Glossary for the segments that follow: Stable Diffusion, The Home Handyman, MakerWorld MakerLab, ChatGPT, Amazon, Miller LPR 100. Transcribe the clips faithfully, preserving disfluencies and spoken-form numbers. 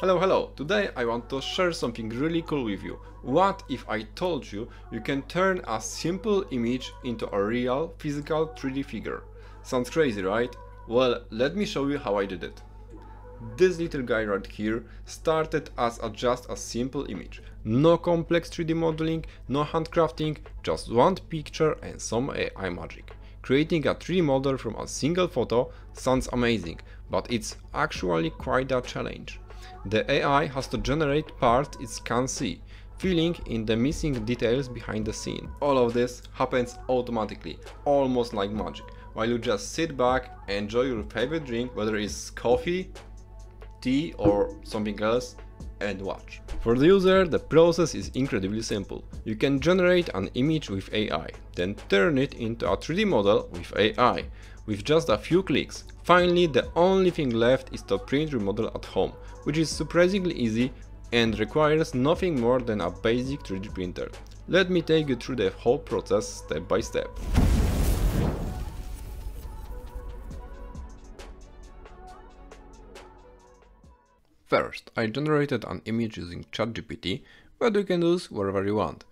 Hello, hello! Today I want to share something really cool with you. What if I told you you can turn a simple image into a real, physical three D figure? Sounds crazy, right? Well, let me show you how I did it. This little guy right here started as a, just a simple image. No complex three D modeling, no handcrafting, just one picture and some A I magic. Creating a three D model from a single photo sounds amazing, but it's actually quite a challenge. The A I has to generate parts it can't see, filling in the missing details behind the scene. All of this happens automatically, almost like magic, while you just sit back, enjoy your favorite drink, whether it's coffee, tea or something else, and watch. For the user, the process is incredibly simple. You can generate an image with A I, then turn it into a three D model with A I, with just a few clicks. Finally, the only thing left is to print your model at home, which is surprisingly easy and requires nothing more than a basic three D printer. Let me take you through the whole process step by step. First, I generated an image using ChatGPT, but you can use wherever you want.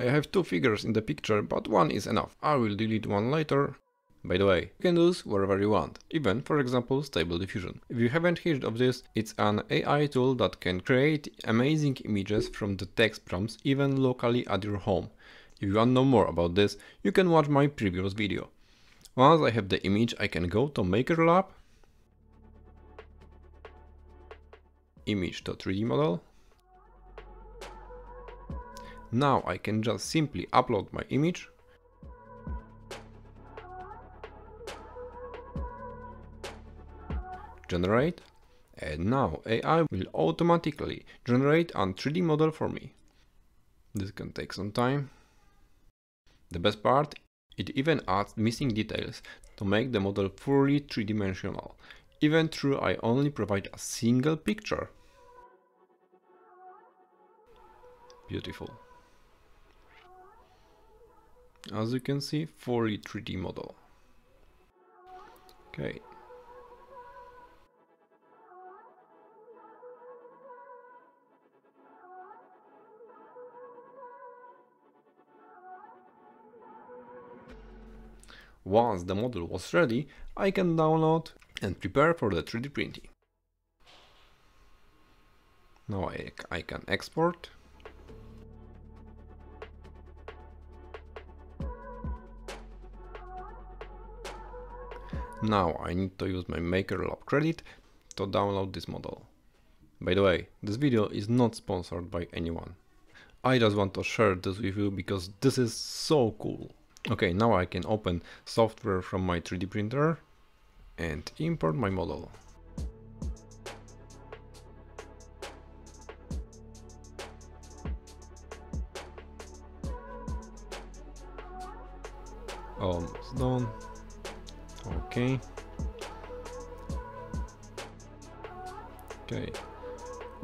I have two figures in the picture, but one is enough. I will delete one later. By the way, you can use wherever you want, even, for example, Stable Diffusion. If you haven't heard of this, it's an A I tool that can create amazing images from the text prompts, even locally at your home. If you want to know more about this, you can watch my previous video. Once I have the image, I can go to MakerLab, image to three D model. Now I can just simply upload my image. Generate. And now A I will automatically generate a three D model for me. This can take some time. The best part, it even adds missing details to make the model fully three-dimensional. Even though I only provide a single picture. Beautiful. As you can see, fully three D model. Okay. Once the model was ready, I can download and prepare for the three D printing. Now I, I can export. Now I need to use my MakerLab credit to download this model. By the way, this video is not sponsored by anyone. I just want to share this with you because this is so cool. Okay, now I can open software from my three D printer and import my model. Almost done. Okay. Okay.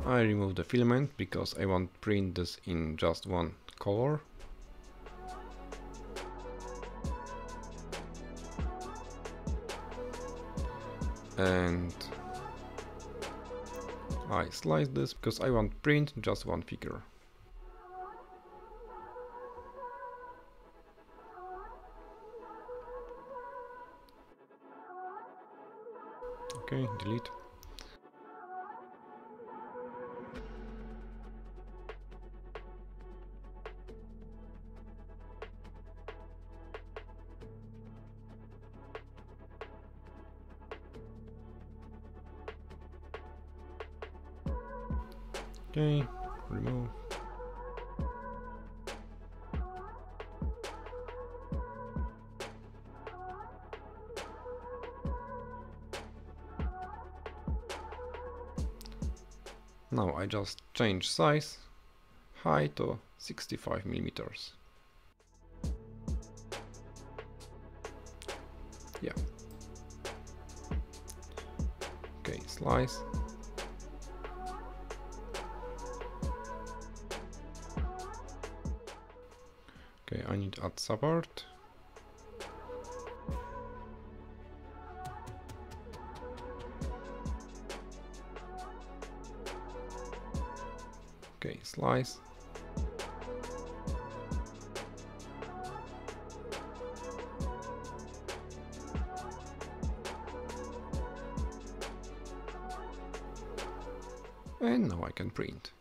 I remove the filament because I want to print this in just one color. And I slice this because I want to print just one figure. Okay, delete. Okay, remove. Now I just change size, height to sixty-five millimeters. Yeah. Okay, slice. Okay, I need to add support. Okay, slice. And now I can print.